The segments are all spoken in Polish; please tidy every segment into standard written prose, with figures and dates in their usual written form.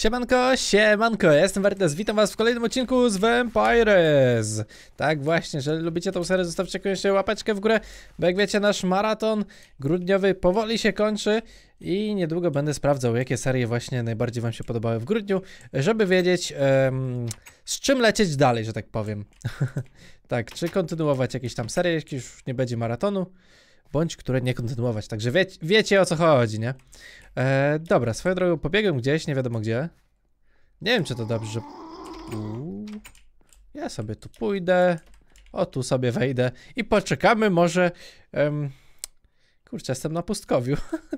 Siemanko, siemanko, jestem Vertez, witam was w kolejnym odcinku z VampireZ. Tak właśnie, jeżeli lubicie tą serię, zostawcie koniecznie łapeczkę w górę, bo jak wiecie, nasz maraton grudniowy powoli się kończy i niedługo będę sprawdzał, jakie serie właśnie najbardziej wam się podobały w grudniu, żeby wiedzieć, z czym lecieć dalej, że tak powiem. Tak, czy kontynuować jakieś tam serie, jeśli już nie będzie maratonu, bądź które nie kontynuować, także wiecie o co chodzi, nie? Dobra, swoją drogą pobiegłem gdzieś, nie wiadomo gdzie. Nie wiem, czy to dobrze, że... Ja sobie tu pójdę. O, tu sobie wejdę. I poczekamy może... Kurczę, jestem na pustkowiu.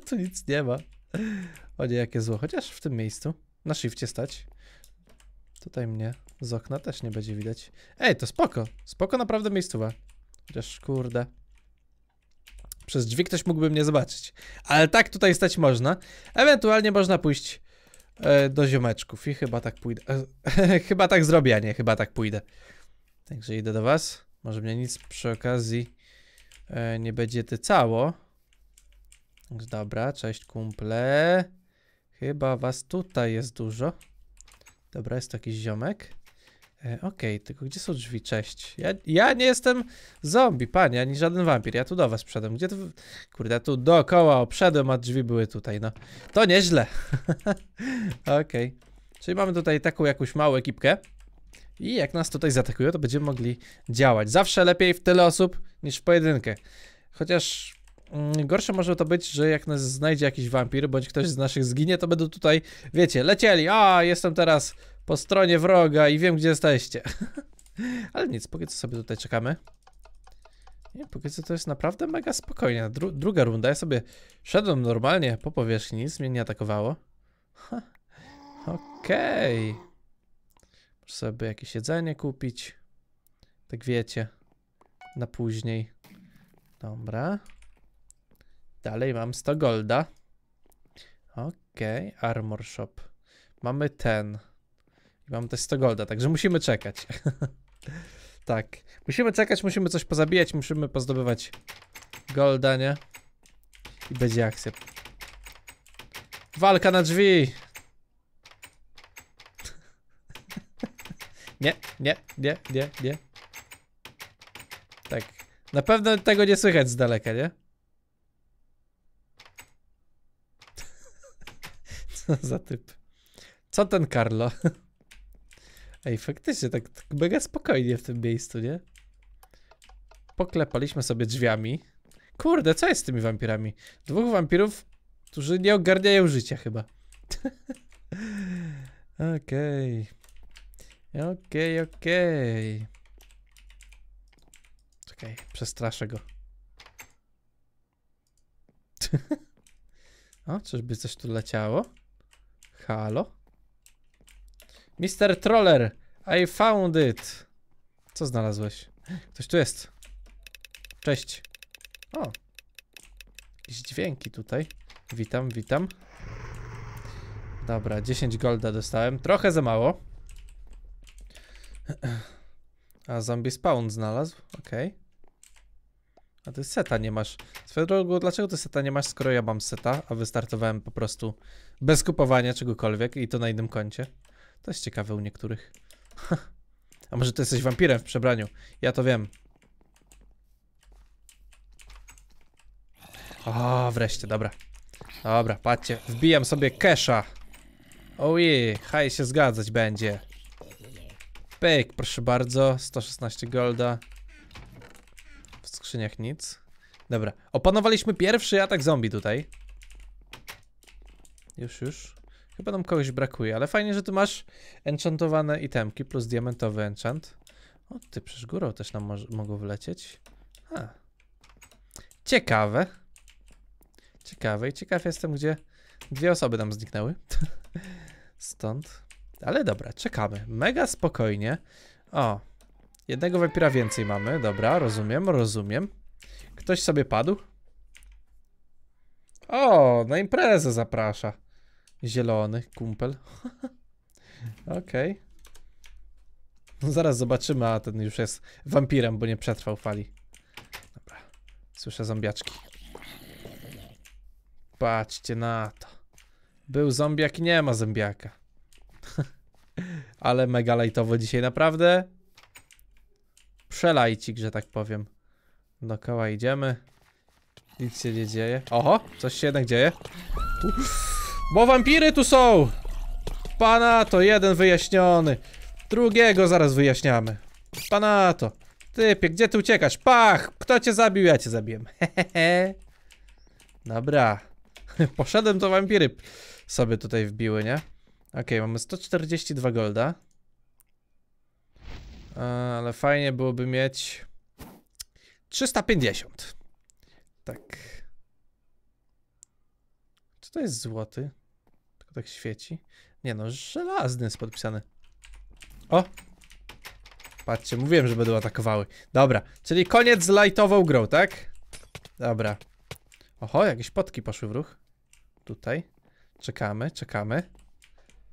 Tu nic nie ma. O nie, jakie zło. Chociaż w tym miejscu. Na shifcie stać. Tutaj mnie z okna też nie będzie widać. Ej, to spoko. Spoko naprawdę miejscowa. Chociaż kurde... Przez drzwi ktoś mógłby mnie zobaczyć. Ale tak tutaj stać można. Ewentualnie można pójść do ziomeczków. I chyba tak pójdę. Chyba tak zrobię, a nie chyba tak pójdę. Także idę do was. Może mnie nic przy okazji nie będzie tycało. Dobra, cześć kumple. Chyba was tutaj jest dużo. Dobra, jest to jakiś ziomek. Okej, tylko gdzie są drzwi? Cześć. Ja nie jestem zombie, panie, ani żaden wampir. Ja tu do was przedem. Gdzie to... Kurde, tu dookoła obszedłem, a drzwi były tutaj, no. To nieźle. Okej. Czyli mamy tutaj taką jakąś małą ekipkę. I jak nas tutaj zaatakują, to będziemy mogli działać. Zawsze lepiej w tyle osób, niż w pojedynkę. Chociaż... Gorsze może to być, że jak nas znajdzie jakiś wampir, bądź ktoś z naszych zginie, to będą tutaj, wiecie, lecieli. A, jestem teraz po stronie wroga i wiem, gdzie jesteście. Ale nic, póki co sobie tutaj czekamy. Nie, póki co to jest naprawdę mega spokojnie. Druga runda, ja sobie szedłem normalnie po powierzchni, nic mnie nie atakowało. Okej. Muszę sobie jakieś jedzenie kupić. Tak wiecie. Na później. Dobra. Dalej mam 100 golda. Okej, armor shop. Mamy ten. I mam też 100 golda, także musimy czekać. Tak, musimy czekać, musimy coś pozabijać, musimy pozdobywać golda, nie? I będzie akcja. Walka na drzwi! Nie. Tak, na pewno tego nie słychać z daleka, nie? Co za typ. Co ten Carlo? Ej, faktycznie tak mega spokojnie w tym miejscu, nie? Poklepaliśmy sobie drzwiami. Kurde, co jest z tymi wampirami? Dwóch wampirów, którzy nie ogarniają życia chyba. Okej. Czekaj, przestraszę go. O, czyżby coś tu leciało? Halo? Mr. Troller, I found it. Co znalazłeś? Ktoś tu jest. Cześć. O. Jakieś dźwięki tutaj. Witam, witam. Dobra, 10 golda dostałem. Trochę za mało. A zombie spawn znalazł. Okej. A ty seta nie masz. Swoją drogą, dlaczego ty seta nie masz, skoro ja mam seta, a wystartowałem po prostu bez kupowania czegokolwiek i to na innym koncie? To jest ciekawe u niektórych. A może ty jesteś wampirem w przebraniu? Ja to wiem. O, wreszcie, dobra. Dobra, patrzcie, wbijam sobie kesha. Ojej, haj się zgadzać będzie. Pyk, proszę bardzo, 116 golda. Skrzyniach nic. Dobra, opanowaliśmy pierwszy atak zombie tutaj. Już. Chyba nam kogoś brakuje, ale fajnie, że ty masz enchantowane itemki plus diamentowy enchant. O, ty przecież górą też nam mogą wlecieć. Ciekawe. Ciekawe i ciekaw jestem, gdzie dwie osoby nam zniknęły. Stąd. Ale dobra, czekamy. Mega spokojnie. O. Jednego wampira więcej mamy, dobra, rozumiem. Ktoś sobie padł? O, na imprezę zaprasza. Zielony kumpel. Okej. No zaraz zobaczymy, a ten już jest wampirem, bo nie przetrwał fali. Dobra, słyszę zombiaczki. Patrzcie na to. Był zombiak, nie ma zombiaka. ale mega lajtowo dzisiaj naprawdę. Przelajcik, że tak powiem. Dookoła idziemy. Nic się nie dzieje. Oho, coś się jednak dzieje. Bo wampiry tu są! Pana to jeden wyjaśniony. Drugiego zaraz wyjaśniamy. Pana to. Typie, gdzie ty uciekasz? Pach! Kto cię zabił? Ja cię zabiłem. Hehehe. Dobra. Poszedłem, to wampiry sobie tutaj wbiły, nie? Okej, mamy 142 golda. Ale fajnie byłoby mieć 350. Tak. Czy to jest złoty? Tylko tak świeci. Nie no, żelazny jest podpisany. O! Patrzcie, mówiłem, że będą atakowały. Dobra, czyli koniec z lightową grą, tak? Dobra. Oho, jakieś potki poszły w ruch. Tutaj. Czekamy, czekamy.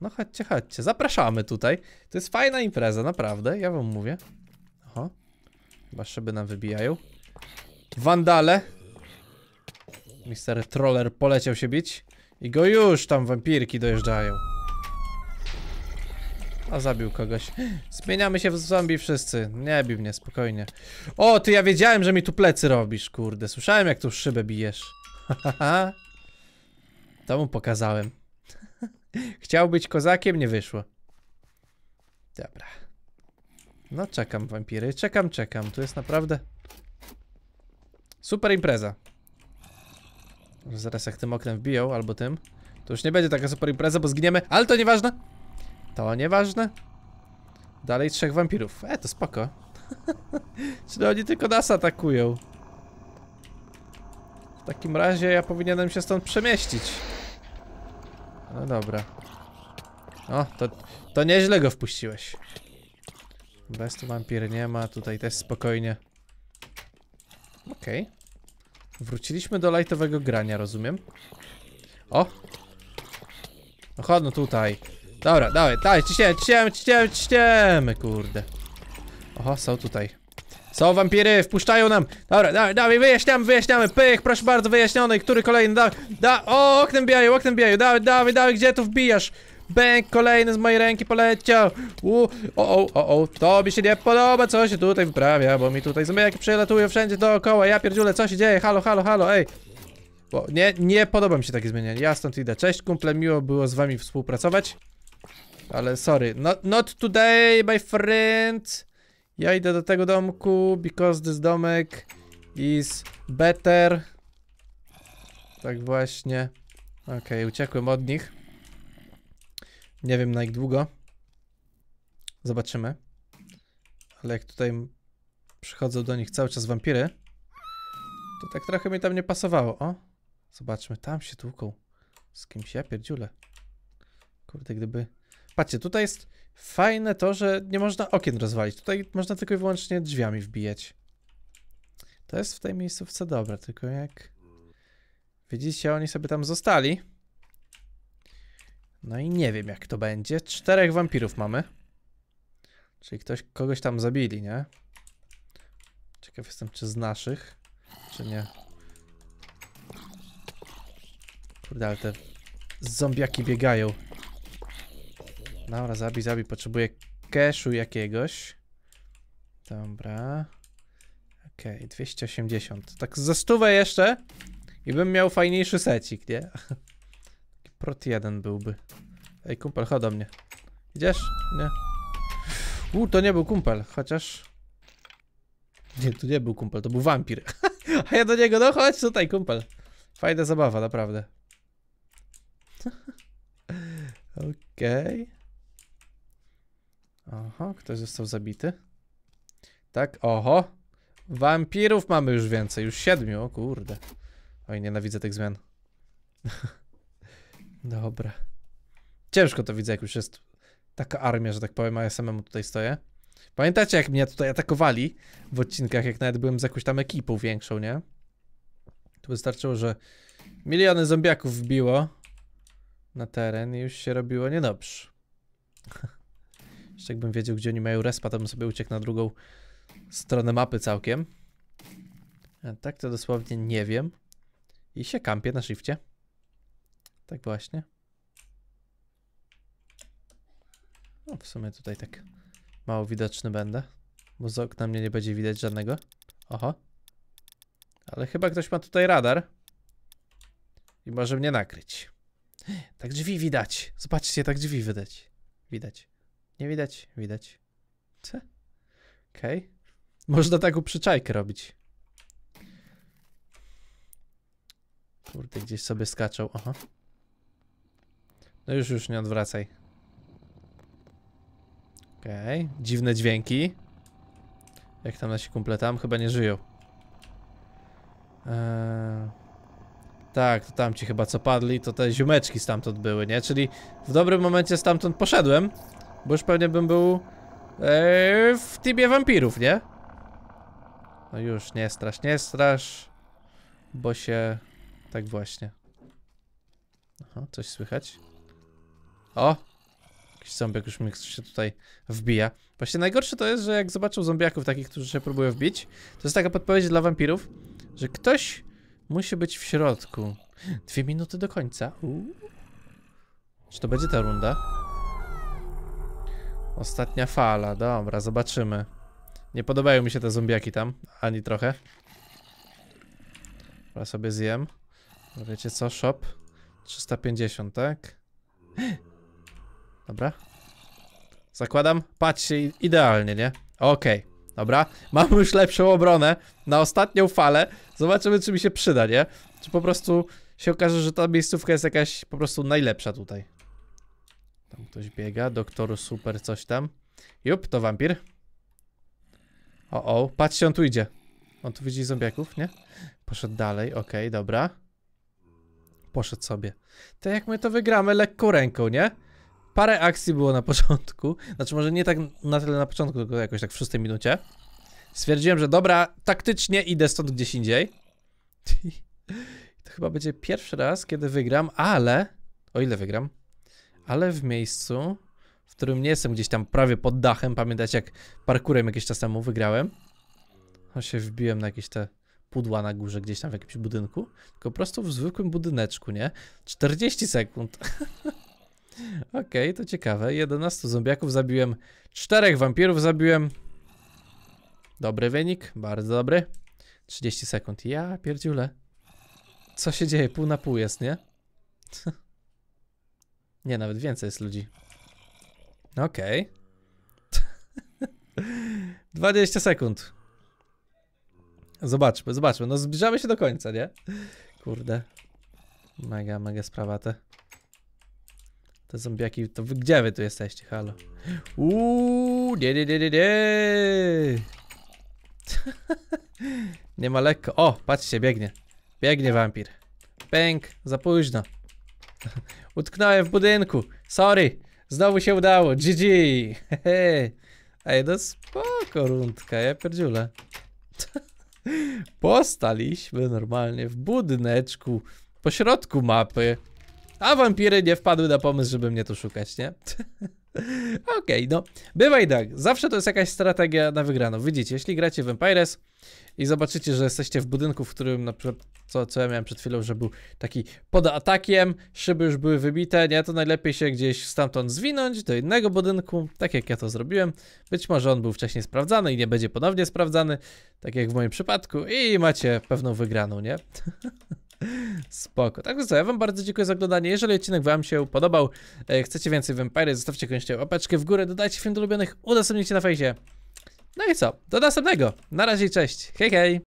No chodźcie, chodźcie, zapraszamy tutaj. To jest fajna impreza, naprawdę, ja wam mówię. Oho. Chyba szyby nam wybijają. Wandale. Mr. Troller poleciał się bić. I go już tam wampirki dojeżdżają. A zabił kogoś. Zmieniamy się w zombie wszyscy. Nie bij mnie, spokojnie. O, ty, ja wiedziałem, że mi tu plecy robisz, kurde. Słyszałem, jak tu szybę bijesz. To mu pokazałem. Chciał być kozakiem, nie wyszło. Dobra. No czekam, wampiry. Czekam, czekam. Tu jest naprawdę super impreza. Zaraz jak tym oknem wbiją, albo tym, to już nie będzie taka super impreza, bo zginiemy. Ale to nieważne. To nieważne. Dalej 3 wampirów. To spoko. Czyli oni tylko nas atakują. W takim razie ja powinienem się stąd przemieścić. No dobra. O, to nieźle go wpuściłeś. Bez tu wampir nie ma, tutaj też spokojnie. Okej. Wróciliśmy do lightowego grania, rozumiem. O! No chodź, no tutaj. Dobra, dawaj, daj, ciśniemy, kurde. Oho, są tutaj. Są wampiry, wpuszczają nam. Dobra, dawaj, wyjaśniamy, pych, proszę bardzo, wyjaśniony, który kolejny, o, oknem bijają, dawaj, gdzie tu wbijasz? Bęk, kolejny z mojej ręki poleciał. To mi się nie podoba, co się tutaj wyprawia, bo mi tutaj zombiaki przelatują wszędzie dookoła, ja pierdziule, co się dzieje, halo, ej. Bo nie podoba mi się takie zmienianie, ja stąd idę, cześć kumple, miło było z wami współpracować. Ale sorry, not today, my friend. Ja idę do tego domku, because this domek is better. Tak właśnie. Okej, uciekłem od nich. Nie wiem na jak długo. Zobaczymy. Ale jak tutaj przychodzą do nich cały czas wampiry, to tak trochę mi tam nie pasowało. O, zobaczmy, tam się tłuką. Z kimś, ja pierdziule. Kurde, gdyby... Patrzcie, tutaj jest fajne to, że nie można okien rozwalić. Tutaj można tylko i wyłącznie drzwiami wbijać. To jest w tej miejscówce dobre, tylko jak... Widzicie, oni sobie tam zostali. No i nie wiem, jak to będzie. 4 wampirów mamy. Czyli kogoś tam zabili, nie? Ciekaw jestem, czy z naszych, czy nie. Kurde, ale te zombiaki biegają. Dobra, zabij, potrzebuję cashu jakiegoś. Dobra. Okej, 280. Tak za 100 jeszcze i bym miał fajniejszy secik, nie? Prot 1 byłby. Ej, kumpel, chodź do mnie. Idziesz? Nie. To nie był kumpel, chociaż... Nie, to nie był kumpel, to był wampir. A ja do niego, no chodź tutaj, kumpel. Fajna zabawa, naprawdę. Okej. Oho, ktoś został zabity. Tak, oho. Wampirów mamy już więcej, już 7, o kurde. Oj, nienawidzę tych zmian. Dobra. Ciężko to widzę, jak już jest taka armia, że tak powiem, a ja samemu tutaj stoję. Pamiętacie, jak mnie tutaj atakowali w odcinkach, jak nawet byłem z jakąś tam ekipą większą, nie? To wystarczyło, że miliony zombiaków wbiło na teren i już się robiło niedobrze. Jeszcze jakbym wiedział, gdzie oni mają respa, to bym sobie uciekł na drugą stronę mapy całkiem. A tak to dosłownie nie wiem. I się kampię na shifcie. Tak właśnie. No, w sumie tutaj tak mało widoczny będę, bo z okna mnie nie będzie widać żadnego. Oho. Ale chyba ktoś ma tutaj radar i może mnie nakryć. Tak drzwi widać. Zobaczcie, tak drzwi widać. Widać. Nie widać? Widać. Co? Okej. Okay. Można taką przyczajkę robić. Kurde, gdzieś sobie skaczą. Aha. No już nie odwracaj. Okej. Okay. Dziwne dźwięki. Jak tam nasi kumple tam? Chyba nie żyją. Tak, to tamci chyba co padli, to te ziomeczki stamtąd były, nie? Czyli w dobrym momencie stamtąd poszedłem, bo już pewnie bym był w teamie wampirów, nie? No już, nie strasz, bo się... Tak właśnie. Aha, coś słychać. O! Jakiś zombiak już mi się tutaj wbija. Właśnie najgorsze to jest, że jak zobaczą zombiaków takich, którzy się próbują wbić, to jest taka podpowiedź dla wampirów, że ktoś... Musi być w środku. 2 minuty do końca. Czy to będzie ta runda? Ostatnia fala. Dobra, zobaczymy. Nie podobają mi się te zombiaki tam. Ani trochę. Dobra, sobie zjem. Wiecie co? Shop. 350, tak? Dobra. Zakładam. Patrzcie, idealnie, nie? Okej. Okay. Dobra, mam już lepszą obronę na ostatnią falę. Zobaczymy, czy mi się przyda, nie? Czy po prostu się okaże, że ta miejscówka jest jakaś po prostu najlepsza tutaj. Tam ktoś biega, doktor super coś tam. Jup, to wampir. O, patrzcie, on tu idzie. On tu widzi zombiaków, nie? Poszedł dalej, okej, dobra. Poszedł sobie. To jak my to wygramy lekką ręką, nie? Parę akcji było na początku, znaczy może nie tak na tyle na początku, tylko jakoś tak w 6. minucie. Stwierdziłem, że dobra, taktycznie idę stąd gdzieś indziej. To chyba będzie pierwszy raz, kiedy wygram, ale... O ile wygram? Ale w miejscu, w którym nie jestem gdzieś tam prawie pod dachem. Pamiętacie, jak parkurem jakiś czas temu wygrałem? O, się wbiłem na jakieś te pudła na górze, gdzieś tam w jakimś budynku. Tylko po prostu w zwykłym budyneczku, nie? 40 sekund. Okej, to ciekawe. 11 zombiaków zabiłem, 4 wampirów zabiłem. Dobry wynik, bardzo dobry. 30 sekund. Ja pierdziule. Co się dzieje? Pół na pół jest, nie? Nie, nawet więcej jest ludzi. Okej. 20 sekund. Zobaczmy, zobaczmy. No zbliżamy się do końca, nie? Kurde. Mega, mega sprawa te. Te zombiaki, to wy, gdzie wy tu jesteście? Halo. Nie. Nie ma lekko. O, patrzcie, biegnie. Biegnie wampir. Pęk, za późno. Utknąłem w budynku. Sorry, znowu się udało. GG. Ej, no spoko rundka, ja pierdziule. Postaliśmy normalnie w budyneczku, po środku mapy. A wampiry nie wpadły na pomysł, żeby mnie tu szukać, nie? Okej, no. Bywaj tak. Zawsze to jest jakaś strategia na wygraną. Widzicie, jeśli gracie w Empires i zobaczycie, że jesteście w budynku, w którym na przykład, co ja miałem przed chwilą, że był taki pod atakiem, szyby już były wybite, nie? To najlepiej się gdzieś stamtąd zwinąć do innego budynku, tak jak ja to zrobiłem. Być może on był wcześniej sprawdzany i nie będzie ponownie sprawdzany, tak jak w moim przypadku, i macie pewną wygraną, nie? Spoko. Także co, ja wam bardzo dziękuję za oglądanie. Jeżeli odcinek wam się podobał, chcecie więcej Vampire, zostawcie koniecznie łapeczkę w górę, dodajcie film do ulubionych, udostępnijcie na fejsie. No i co? Do następnego. Na razie i cześć. Hej, hej.